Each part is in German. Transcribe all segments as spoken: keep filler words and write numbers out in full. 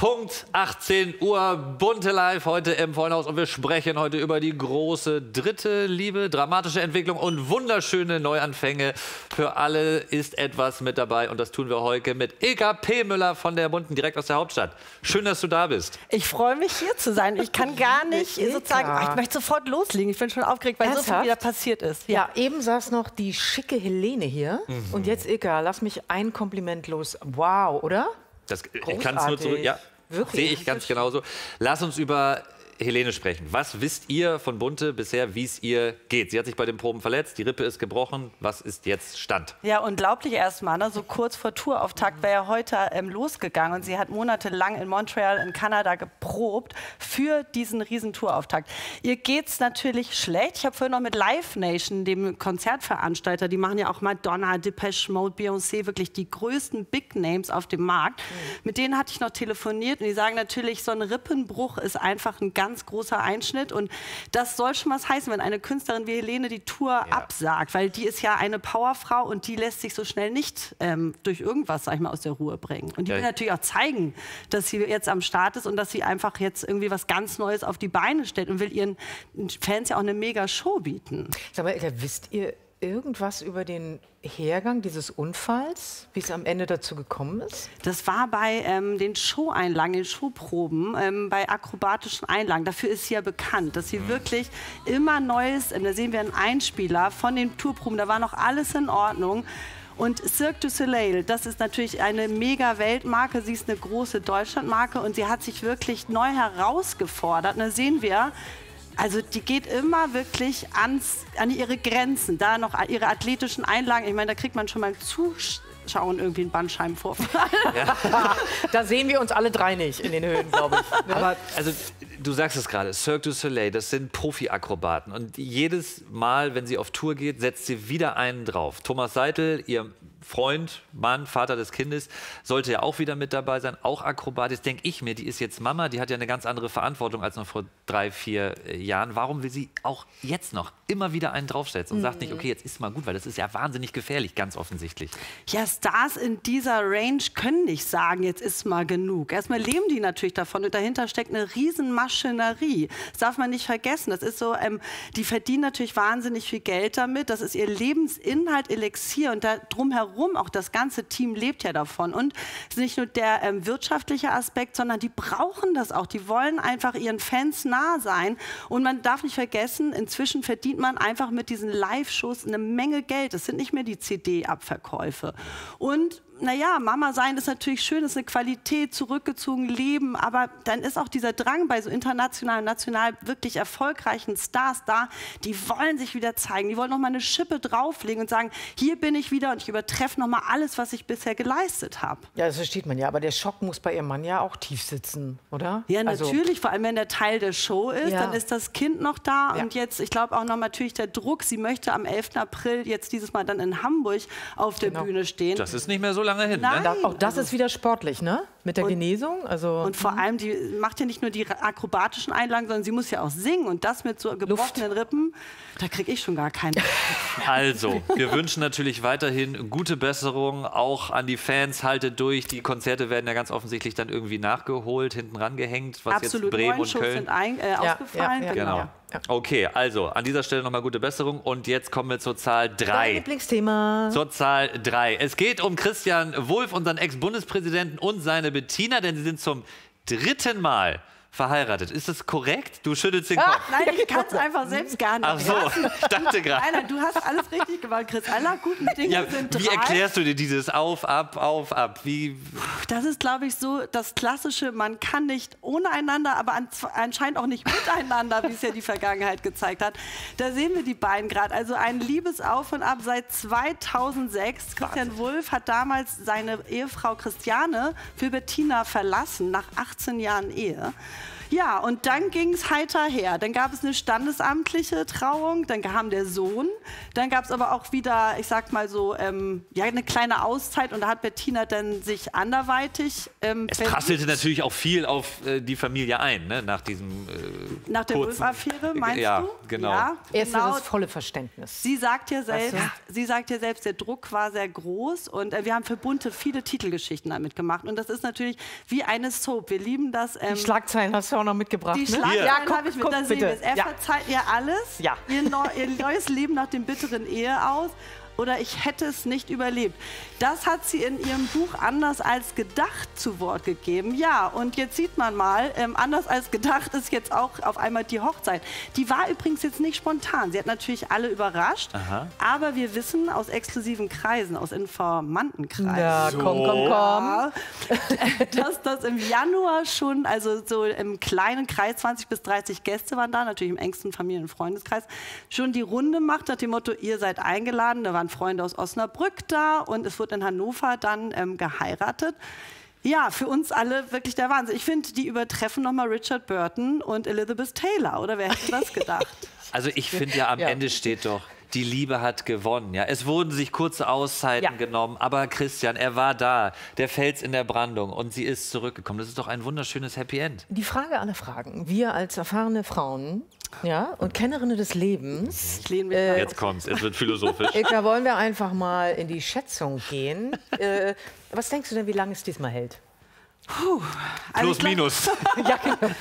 Punkt achtzehn Uhr, bunte Live heute im Vollen Haus und wir sprechen heute über die große dritte Liebe, dramatische Entwicklung und wunderschöne Neuanfänge. Für alle ist etwas mit dabei und das tun wir heute mit Ilka P. Müller von der BUNTE, direkt aus der Hauptstadt. Schön, dass du da bist. Ich freue mich, hier zu sein. Ich kann gar nicht sozusagen, oh, ich möchte sofort loslegen. Ich bin schon aufgeregt, weil ernsthaft? So viel wieder passiert ist. Ja, ja, eben saß noch die schicke Helene hier, mhm, und jetzt Ilka, lass mich ein Kompliment los. Wow, oder? Das, ich kann es nur zurück. Ja, sehe ich ganz genauso. Lass uns über Helene sprechen. Was wisst ihr von Bunte bisher, wie es ihr geht? Sie hat sich bei den Proben verletzt, die Rippe ist gebrochen. Was ist jetzt Stand? Ja, unglaublich erstmal. Ne? So kurz vor Tourauftakt wäre ja heute ähm, losgegangen. Und sie hat monatelang in Montreal in Kanada geprobt für diesen riesen Tourauftakt. Ihr geht es natürlich schlecht. Ich habe vorhin noch mit Live Nation, dem Konzertveranstalter, die machen ja auch Madonna, Depeche Mode, Beyoncé, wirklich die größten Big Names auf dem Markt. Mhm. Mit denen hatte ich noch telefoniert und die sagen natürlich, so ein Rippenbruch ist einfach ein ganz ganz großer Einschnitt und das soll schon was heißen, wenn eine Künstlerin wie Helene die Tour ja. absagt, weil die ist ja eine Powerfrau und die lässt sich so schnell nicht ähm, durch irgendwas, sag ich mal, aus der Ruhe bringen. Und die ja. will natürlich auch zeigen, dass sie jetzt am Start ist und dass sie einfach jetzt irgendwie was ganz Neues auf die Beine stellt und will ihren Fans ja auch eine mega Show bieten. Sag mal, wisst ihr irgendwas über den Hergang dieses Unfalls, wie es am Ende dazu gekommen ist? Das war bei ähm, den Show-Einlagen, den Showproben, ähm, bei akrobatischen Einlagen. Dafür ist sie ja bekannt, dass sie wirklich immer Neues, ähm, da sehen wir einen Einspieler von den Tourproben, da war noch alles in Ordnung. Und Cirque du Soleil, das ist natürlich eine mega Weltmarke, sie ist eine große Deutschlandmarke und sie hat sich wirklich neu herausgefordert. Und da sehen wir, also die geht immer wirklich ans, an ihre Grenzen, da noch ihre athletischen Einlagen, ich meine, da kriegt man schon mal Zuschauen irgendwie einen Bandscheibenvorfall. Ja. Da sehen wir uns alle drei nicht in den Höhen, glaube ich. Ne? Aber also, du sagst es gerade, Cirque du Soleil, das sind Profi-Akrobaten und jedes Mal, wenn sie auf Tour geht, setzt sie wieder einen drauf. Thomas Seidel, ihr Freund, Mann, Vater des Kindes, sollte ja auch wieder mit dabei sein, auch Akrobat. Jetzt denke ich mir, die ist jetzt Mama, die hat ja eine ganz andere Verantwortung als noch vor drei, vier Jahren. Warum will sie auch jetzt noch immer wieder einen draufsetzen und mhm. sagt nicht, okay, jetzt ist mal gut, weil das ist ja wahnsinnig gefährlich, ganz offensichtlich. Ja, Stars in dieser Range können nicht sagen, jetzt ist mal genug. Erstmal leben die natürlich davon und dahinter steckt eine riesen Maschinerie. Das darf man nicht vergessen. Das ist so, ähm, die verdienen natürlich wahnsinnig viel Geld damit. Das ist ihr Lebensinhalt, Elixier und da drumherum Warum? Auch das ganze Team lebt ja davon. Und es ist nicht nur der ähm, wirtschaftliche Aspekt, sondern die brauchen das auch. Die wollen einfach ihren Fans nah sein. Und man darf nicht vergessen, inzwischen verdient man einfach mit diesen Live-Shows eine Menge Geld. Das sind nicht mehr die C D-Abverkäufe. Und naja, Mama sein ist natürlich schön, ist eine Qualität, zurückgezogen leben, aber dann ist auch dieser Drang bei so international, national wirklich erfolgreichen Stars da, die wollen sich wieder zeigen, die wollen nochmal eine Schippe drauflegen und sagen, hier bin ich wieder und ich übertreffe nochmal alles, was ich bisher geleistet habe. Ja, das versteht man ja, aber der Schock muss bei ihrem Mann ja auch tief sitzen, oder? Ja, natürlich, also, vor allem wenn der Teil der Show ist, ja. dann ist das Kind noch da ja. und jetzt, ich glaube auch noch natürlich der Druck, sie möchte am elften April jetzt dieses Mal dann in Hamburg auf genau. der Bühne stehen. Das ist nicht mehr so lange. Hin, Nein, ne? Auch das also ist wieder sportlich, ne? Mit der und, Genesung. Also, und vor allem, die macht ja nicht nur die akrobatischen Einlagen, sondern sie muss ja auch singen. Und das mit so gebrochenen Luft. Rippen, da kriege ich schon gar keinen. Also, wir wünschen natürlich weiterhin gute Besserung, auch an die Fans, haltet durch. Die Konzerte werden ja ganz offensichtlich dann irgendwie nachgeholt, hinten rangehängt, was Absolut. Jetzt Bremen und Köln sind ein, äh, ja, ausgefallen. Ja, ja, genau. Ja. Ja. Okay, also an dieser Stelle nochmal gute Besserung und jetzt kommen wir zur Zahl drei. Dein Lieblingsthema. Zur Zahl drei. Es geht um Christian Wulff, unseren Ex-Bundespräsidenten und seine Bettina, denn sie sind zum dritten Mal verheiratet. Ist das korrekt? Du schüttelst den Kopf. Ah, nein, ich kann es einfach selbst gar nicht. Ach so, ich dachte gerade. Nein, nein, du hast alles richtig gemacht, Chris. Aller guten Dinge ja, sind drei. Wie erklärst du dir dieses auf, ab, auf, ab? Wie? Das ist, glaube ich, so das Klassische, man kann nicht ohne einander, aber anscheinend auch nicht miteinander, wie es ja die Vergangenheit gezeigt hat. Da sehen wir die beiden gerade. Also ein Liebesauf und Ab seit zweitausendsechs. Christian Wulff hat damals seine Ehefrau Christiane für Bettina verlassen, nach achtzehn Jahren Ehe. Ja, und dann ging es heiter her. Dann gab es eine standesamtliche Trauung, dann kam der Sohn, dann gab es aber auch wieder, ich sag mal so, ähm, ja, eine kleine Auszeit, und da hat Bettina dann sich anderweitig... Ähm, es prasselte natürlich auch viel auf äh, die Familie ein, ne? Nach diesem äh, nach der Wölf-Affäre, meinst ja, du? Genau. Ja, genau. Erst genau. Das volle Verständnis. Sie sagt ja selbst, also. sie sagt ja selbst, der Druck war sehr groß, und äh, wir haben für Bunte viele Titelgeschichten damit gemacht, und das ist natürlich wie eine Soap. Wir lieben das. Ähm, die Schlagzeilen hast du auch noch mitgebracht. Die Schlagzeilen ja, habe ich mit. Da sehen wir es. Er ja. verzeiht ihr alles, ja. ihr, neu, ihr neues Leben nach dem bitteren Ehe aus. Oder ich hätte es nicht überlebt. Das hat sie in ihrem Buch Anders als gedacht zu Wort gegeben. Ja, und jetzt sieht man mal, ähm, anders als gedacht ist jetzt auch auf einmal die Hochzeit. Die war übrigens jetzt nicht spontan. Sie hat natürlich alle überrascht. Aha. Aber wir wissen aus exklusiven Kreisen, aus Informantenkreisen, ja, so. komm, komm, komm. dass das im Januar schon, also so im kleinen Kreis, zwanzig bis dreißig Gäste waren da, natürlich im engsten Familien- und Freundeskreis, schon die Runde macht nach dem Motto, ihr seid eingeladen. Da waren Freunde aus Osnabrück da, und es wurde in Hannover dann ähm, geheiratet. Ja, für uns alle wirklich der Wahnsinn. Ich finde, die übertreffen nochmal Richard Burton und Elizabeth Taylor, oder wer hätte das gedacht? Also ich finde ja, am ja. Ende steht doch, die Liebe hat gewonnen. Ja, es wurden sich kurze Auszeiten ja. genommen, aber Christian, er war da, der Fels in der Brandung, und sie ist zurückgekommen. Das ist doch ein wunderschönes Happy End. Die Frage aller Fragen, wir als erfahrene Frauen ja, und Kennerinnen des Lebens... Äh, jetzt kommt's, es wird philosophisch. Da wollen wir einfach mal in die Schätzung gehen. Äh, was denkst du denn, wie lange es diesmal hält? Puh, also Plus, minus. Ja, genau.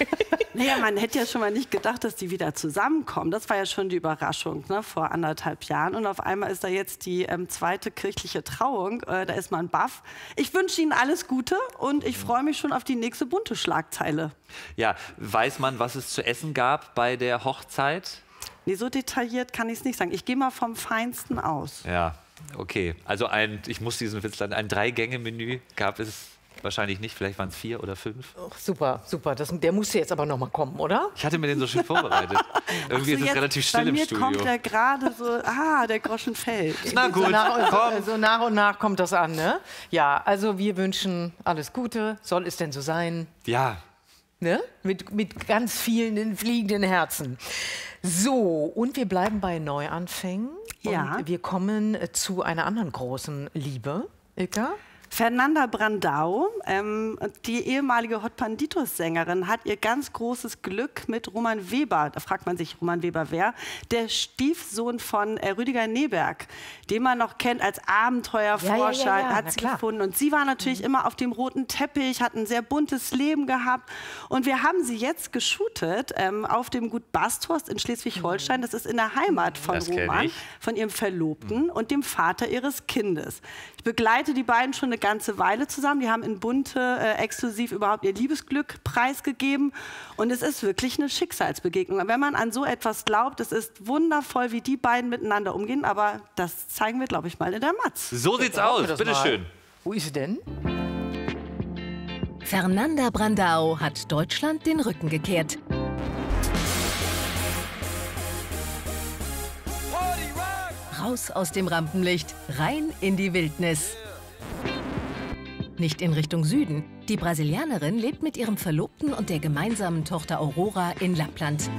Naja, man hätte ja schon mal nicht gedacht, dass die wieder zusammenkommen. Das war ja schon die Überraschung, ne, vor anderthalb Jahren. Und auf einmal ist da jetzt die ähm, zweite kirchliche Trauung. Äh, da ist man baff. Ich wünsche Ihnen alles Gute, und ich freue mich schon auf die nächste bunte Schlagzeile. Ja, weiß man, was es zu essen gab bei der Hochzeit? Nee, so detailliert kann ich es nicht sagen. Ich gehe mal vom Feinsten aus. Ja, okay. Also ein, ich muss diesen Witz lernen, ein Drei-Gänge-Menü gab es wahrscheinlich nicht, vielleicht waren es vier oder fünf. Oh, super, super. Das, der musste jetzt aber noch mal kommen, oder? Ich hatte mir den so schön vorbereitet. Irgendwie so, ist es jetzt relativ still im Studio. Bei mir kommt der gerade so, ah, der Groschen fällt. Na gut, so nach, komm. So nach und nach kommt das an, ne? Ja, also wir wünschen alles Gute. Soll es denn so sein? Ja. Ne? Mit, mit ganz vielen fliegenden Herzen. So, und wir bleiben bei Neuanfängen. Ja. Und wir kommen zu einer anderen großen Liebe, Ilka. Fernanda Brandão, ähm, die ehemalige Hot Banditos-Sängerin, hat ihr ganz großes Glück mit Roman Weber. Da fragt man sich, Roman Weber wer? Der Stiefsohn von äh, Rüdiger Nehberg, den man noch kennt als Abenteuerforscher, ja, ja, ja, hat sie gefunden. Und sie war natürlich mhm. immer auf dem roten Teppich, hat ein sehr buntes Leben gehabt. Und wir haben sie jetzt geshootet ähm, auf dem Gut Basthorst in Schleswig-Holstein. Mhm. Das ist in der Heimat von das Roman, von ihrem Verlobten mhm. und dem Vater ihres Kindes. Ich begleite die beiden schon eine ganze Weile zusammen. Die haben in Bunte äh, exklusiv überhaupt ihr Liebesglück preisgegeben. Und es ist wirklich eine Schicksalsbegegnung. Wenn man an so etwas glaubt, es ist wundervoll, wie die beiden miteinander umgehen. Aber das zeigen wir, glaube ich, mal in der Matz. So sieht's ja, aus. Bitteschön. Wo ist sie denn? Fernanda Brandão hat Deutschland den Rücken gekehrt. Raus aus dem Rampenlicht, rein in die Wildnis. Nicht in Richtung Süden. Die Brasilianerin lebt mit ihrem Verlobten und der gemeinsamen Tochter Aurora in Lappland.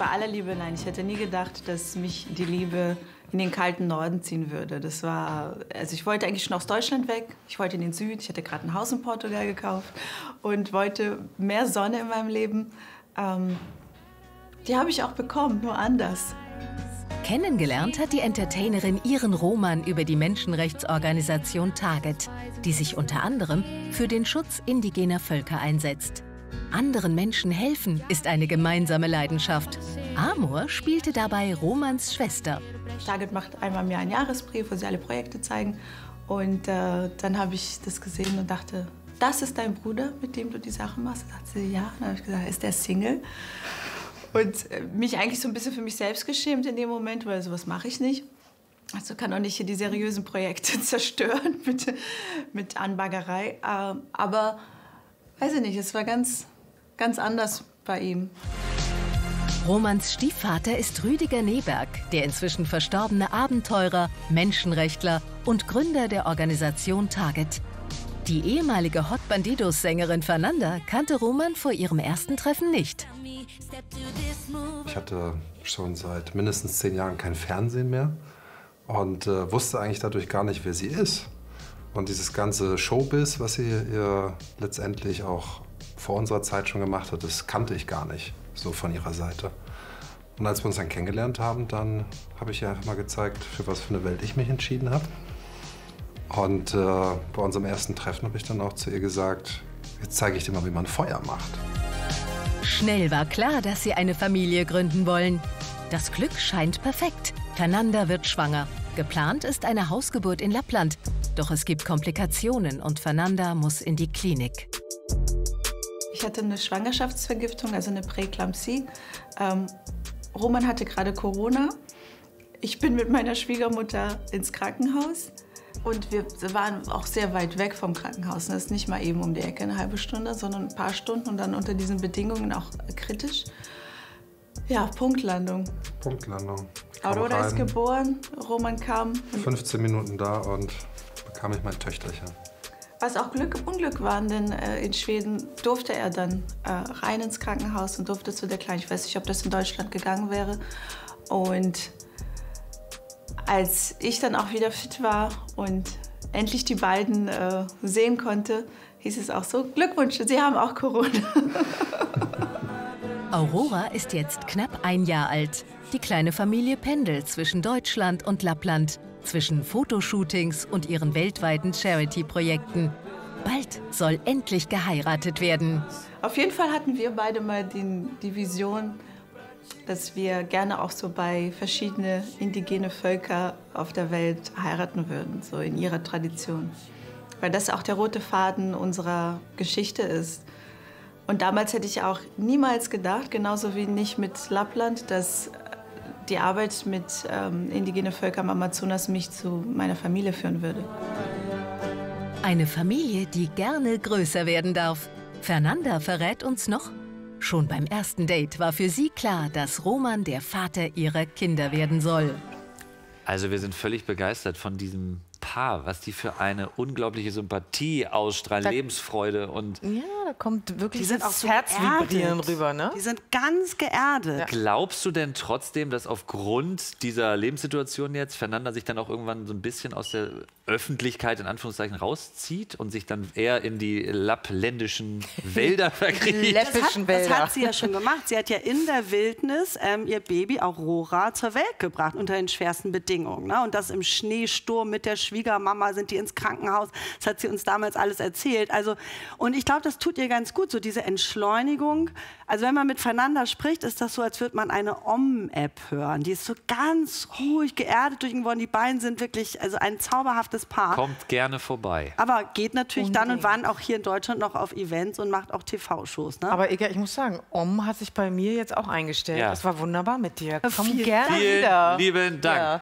Bei aller Liebe, nein, ich hätte nie gedacht, dass mich die Liebe in den kalten Norden ziehen würde. Das war, also ich wollte eigentlich schon aus Deutschland weg. Ich wollte in den Süden. Ich hatte gerade ein Haus in Portugal gekauft und wollte mehr Sonne in meinem Leben. Ähm, die habe ich auch bekommen, nur anders. Kennengelernt hat die Entertainerin ihren Roman über die Menschenrechtsorganisation Target, die sich unter anderem für den Schutz indigener Völker einsetzt. Anderen Menschen helfen ist eine gemeinsame Leidenschaft. Amor spielte dabei Romans Schwester. Target macht einmal im Jahr einen Jahresbrief, wo sie alle Projekte zeigen. Und äh, dann habe ich das gesehen und dachte, das ist dein Bruder, mit dem du die Sachen machst? Da sagte sie, ja. Dann habe ich gesagt, ist der Single? Und mich eigentlich so ein bisschen für mich selbst geschämt in dem Moment, weil sowas mache ich nicht. Also kann auch nicht hier die seriösen Projekte zerstören mit, mit Anbaggerei. Aber, weiß ich nicht, es war ganz, ganz anders bei ihm. Romans Stiefvater ist Rüdiger Nehberg, der inzwischen verstorbene Abenteurer, Menschenrechtler und Gründer der Organisation Target. Die ehemalige Hot Banditos-Sängerin Fernanda kannte Roman vor ihrem ersten Treffen nicht. Ich hatte schon seit mindestens zehn Jahren kein Fernsehen mehr und äh, wusste eigentlich dadurch gar nicht, wer sie ist. Und dieses ganze Showbiz, was sie ihr letztendlich auch vor unserer Zeit schon gemacht hat, das kannte ich gar nicht, so von ihrer Seite. Und als wir uns dann kennengelernt haben, dann habe ich ihr einfach mal gezeigt, für was für eine Welt ich mich entschieden habe. Und äh, bei unserem ersten Treffen habe ich dann auch zu ihr gesagt, jetzt zeige ich dir mal, wie man Feuer macht. Schnell war klar, dass sie eine Familie gründen wollen. Das Glück scheint perfekt. Fernanda wird schwanger. Geplant ist eine Hausgeburt in Lappland. Doch es gibt Komplikationen und Fernanda muss in die Klinik. Ich hatte eine Schwangerschaftsvergiftung, also eine Präeklampsie. Ähm, Roman hatte gerade Corona. Ich bin mit meiner Schwiegermutter ins Krankenhaus. Und wir waren auch sehr weit weg vom Krankenhaus. Das ist nicht mal eben um die Ecke, eine halbe Stunde, sondern ein paar Stunden und dann unter diesen Bedingungen auch kritisch. Ja, Punktlandung. Punktlandung. Aurora ist geboren, Roman kam. fünfzehn Minuten da und bekam ich mein Töchterchen. Was auch Glück im Unglück war, denn äh, in Schweden durfte er dann äh, rein ins Krankenhaus und durfte zu der Kleinen. Ich weiß nicht, ob das in Deutschland gegangen wäre. Und als ich dann auch wieder fit war und endlich die beiden äh, sehen konnte, hieß es auch so, Glückwunsch, sie haben auch Corona. Aurora ist jetzt knapp ein Jahr alt. Die kleine Familie pendelt zwischen Deutschland und Lappland, zwischen Fotoshootings und ihren weltweiten Charity-Projekten. Bald soll endlich geheiratet werden. Auf jeden Fall hatten wir beide mal den, die Vision, dass wir gerne auch so bei verschiedenen indigenen Völkern auf der Welt heiraten würden, so in ihrer Tradition. Weil das auch der rote Faden unserer Geschichte ist. Und damals hätte ich auch niemals gedacht, genauso wie nicht mit Lappland, dass die Arbeit mit ähm, indigenen Völkern am Amazonas mich zu meiner Familie führen würde. Eine Familie, die gerne größer werden darf. Fernanda verrät uns noch, schon beim ersten Date war für sie klar, dass Roman der Vater ihrer Kinder werden soll. Also wir sind völlig begeistert von diesem Paar, was die für eine unglaubliche Sympathie ausstrahlen, da, Lebensfreude und... Ja, da kommt wirklich die sind das auch Herzvibrieren rüber, ne? Die sind ganz geerdet. Ja. Glaubst du denn trotzdem, dass aufgrund dieser Lebenssituation jetzt Fernanda sich dann auch irgendwann so ein bisschen aus der Öffentlichkeit in Anführungszeichen rauszieht und sich dann eher in die lappländischen Wälder verkriecht? Das, das hat sie ja schon gemacht. Sie hat ja in der Wildnis ähm, ihr Baby Aurora zur Welt gebracht, unter den schwersten Bedingungen. Ne? Und das im Schneesturm mit der Schwiegermama, sind die ins Krankenhaus. Das hat sie uns damals alles erzählt. Also, und ich glaube, das tut ihr ganz gut, so diese Entschleunigung. Also wenn man mit Fernanda spricht, ist das so, als würde man eine Om-App hören. Die ist so ganz ruhig geerdet durch irgendwo. Die beiden sind wirklich also ein zauberhaftes Paar. Kommt gerne vorbei. Aber geht natürlich Unbedingt. Dann und wann auch hier in Deutschland noch auf Events und macht auch T V-Shows. Ne? Aber Ilka, ich muss sagen, Om hat sich bei mir jetzt auch eingestellt. Ja. Das war wunderbar mit dir. Komm gerne wieder. Vielen lieben Dank. Ja.